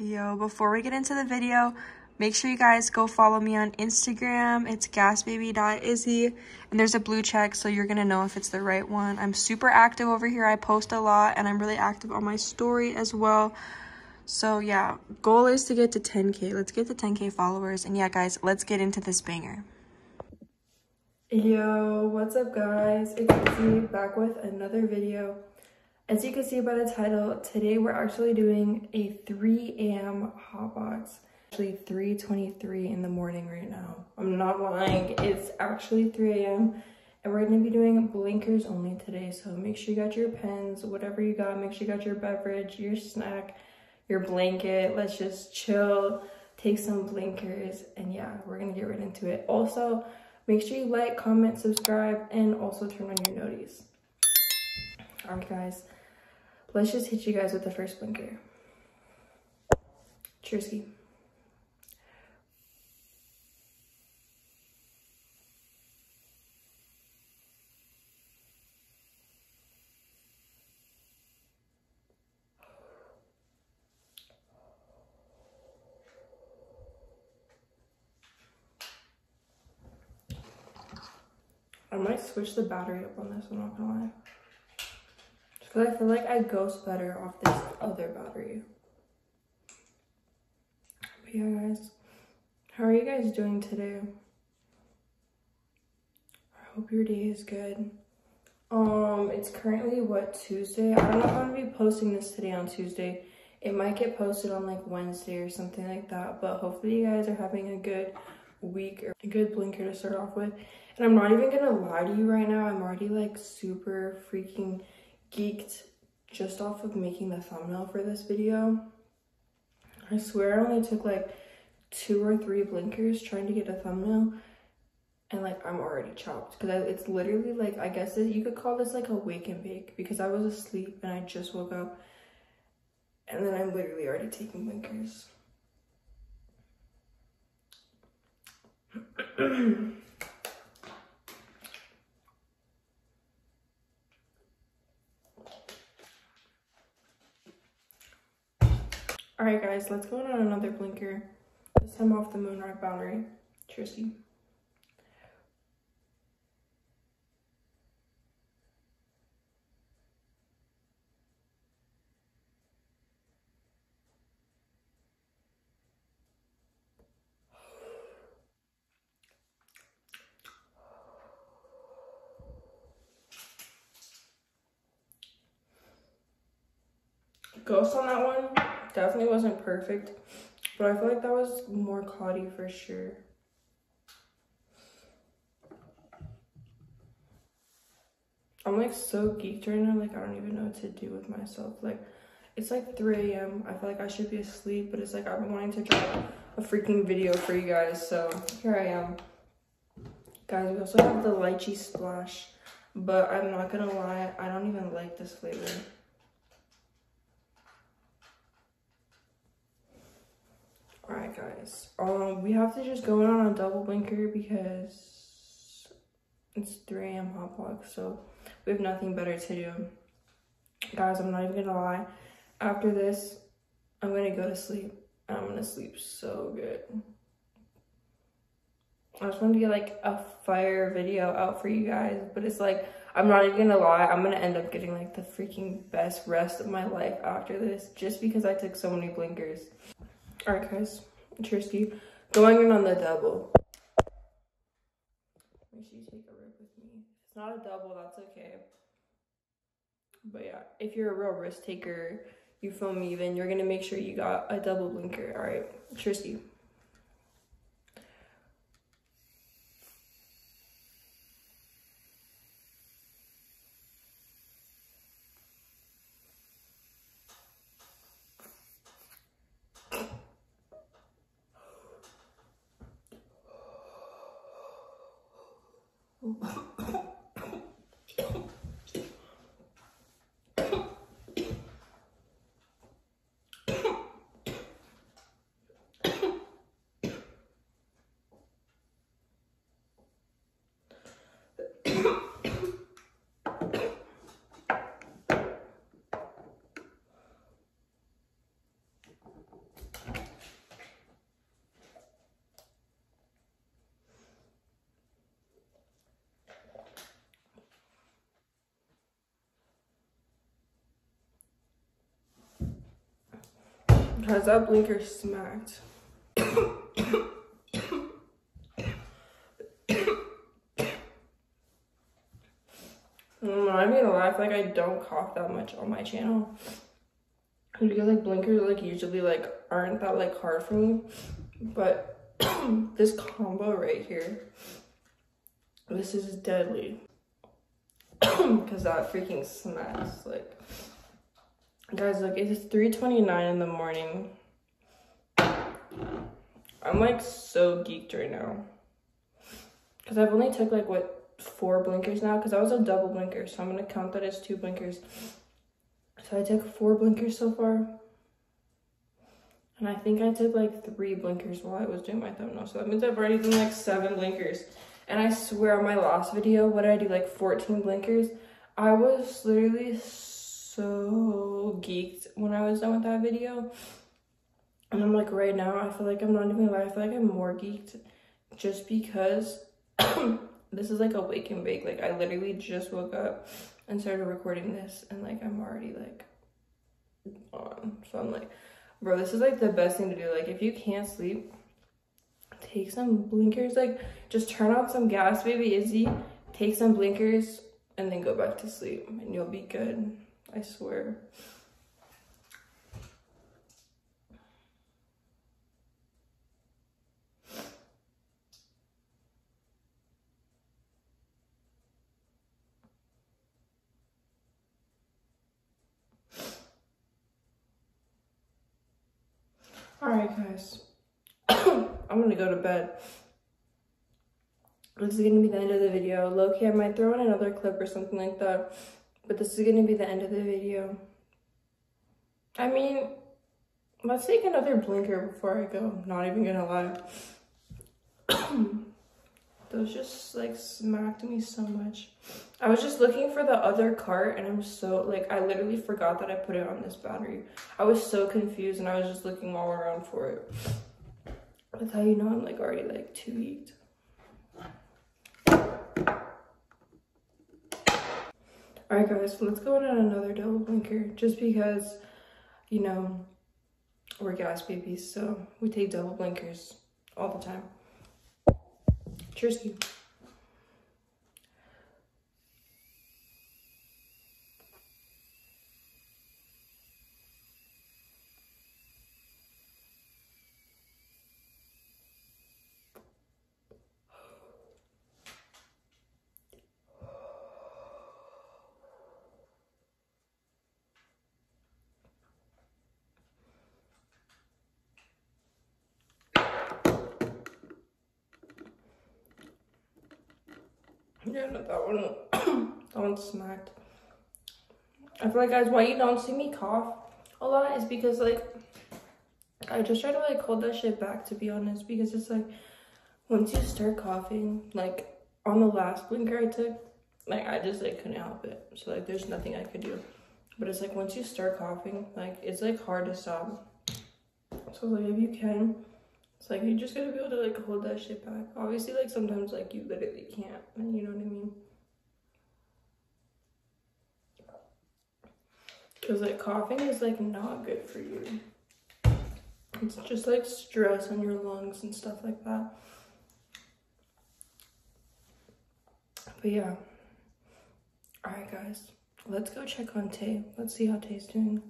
Yo, before we get into the video, make sure you guys go follow me on Instagram. It's gasbaby.izzy. And there's a blue check, so you're going to know if it's the right one. I'm super active over here. I post a lot, and I'm really active on my story as well. So, yeah, goal is to get to 10K. Let's get to 10K followers. And, yeah, guys, let's get into this banger. Yo, what's up, guys? It's Izzy back with another video. As you can see by the title, today we're actually doing a 3 a.m. hot box. Actually 3:23 in the morning right now. I'm not lying, it's actually 3 a.m. and we're going to be doing blinkers only today, so make sure you got your pens, whatever you got, make sure you got your beverage, your snack, your blanket. Let's just chill, take some blinkers, and yeah, we're going to get right into it. Also, make sure you like, comment, subscribe, and also turn on your noties. Alright guys, let's just hit you guys with the first blinker. Trissy. I might switch the battery up on this, I'm not gonna lie. Because I feel like I ghost better off this other battery. But yeah, guys. How are you guys doing today? I hope your day is good. It's currently, what, Tuesday? I don't know if I'm gonna be posting this today on Tuesday. It might get posted on like Wednesday or something like that. But hopefully you guys are having a good week or a good blinker to start off with. And I'm not even gonna lie to you right now, I'm already like super freaking geeked just off of making the thumbnail for this video. I swear I only took like 2 or 3 blinkers trying to get a thumbnail, and like I'm already chopped because it's literally like, I guess you could call this like a wake and bake, because I was asleep and I just woke up and then I'm literally already taking blinkers. Alright guys, let's go on another blinker. This time off the Moon Rock Boundary. Trissy. Ghost on that one definitely wasn't perfect, but I feel like that was more cloudy for sure. I'm like so geeked right now, like I don't even know what to do with myself. Like it's like 3 a.m. I feel like I should be asleep, but it's like I've been wanting to drop a freaking video for you guys, so here I am. Guys, we also have the Lychee Splash, but I'm not gonna lie, I don't even like this flavor. Alright guys, we have to just go on a double blinker because it's 3 a.m. hot box, so we have nothing better to do. Guys, I'm not even gonna lie, after this, I'm gonna go to sleep, and I'm gonna sleep so good. I just wanted to get like a fire video out for you guys, but it's like, I'm not even gonna lie, I'm gonna end up getting like the freaking best rest of my life after this, just because I took so many blinkers. Alright guys, Trissy, going in on the double. Make sure you take a rip with me. It's not a double, that's okay. But yeah, if you're a real risk taker, you feel me, then you're gonna make sure you got a double blinker. Alright, Trissy. Because that blinker smacked. I'm gonna laugh, like I don't cough that much on my channel. Because like blinkers like usually like aren't that like hard for me. But this combo right here, this is deadly. Because that freaking smacks. Like guys, look, it is 3:29 in the morning. I'm like so geeked right now. Cause I've only took like what, 4 blinkers now, because I was a double blinker, so I'm gonna count that as 2 blinkers. So I took 4 blinkers so far, and I think I took like 3 blinkers while I was doing my thumbnail, so that means I've already done like 7 blinkers. And I swear on my last video, what did I do, like 14 blinkers? I was literally so geeked when I was done with that video, and I'm like, right now I feel like I'm not even gonna lie, I feel like I'm more geeked just because this is like a wake and bake. Like I literally just woke up and started recording this, and like I'm already like on. So I'm like, bro, this is like the best thing to do. Like if you can't sleep, take some blinkers. Like just turn on some gasbaby.izzy, take some blinkers, and then go back to sleep, and you'll be good. I swear. Alright guys, I'm gonna go to bed. This is gonna be the end of the video. Low-key, I might throw in another clip or something like that, but this is gonna be the end of the video. I mean, let's take another blinker before I go. I'm not even gonna lie. Those just like smacked me so much. I was just looking for the other cart, and I'm so like, I literally forgot that I put it on this boundary. I was so confused, and I was just looking all around for it. That's how you know I'm like already like too geeked. All right guys, so let's go on another double blinker, just because, you know, we're gas babies, so we take double blinkers all the time. Trissy. Yeah, no, that one, that one smacked. I feel like, guys, why you don't see me cough a lot is because, like, I just try to, like, hold that shit back, to be honest. Because it's, like, once you start coughing, like, on the last blinker I took, like, I just, like, couldn't help it. So, like, there's nothing I could do. But it's, like, once you start coughing, like, it's, like, hard to stop. So, like, if you can... It's like, you just gotta be able to, like, hold that shit back. Obviously, like, sometimes, like, you literally can't. And you know what I mean? Because, like, coughing is, like, not good for you. It's just, like, stress on your lungs and stuff like that. But, yeah. Alright, guys. Let's go check on Tae. Let's see how Tae's doing.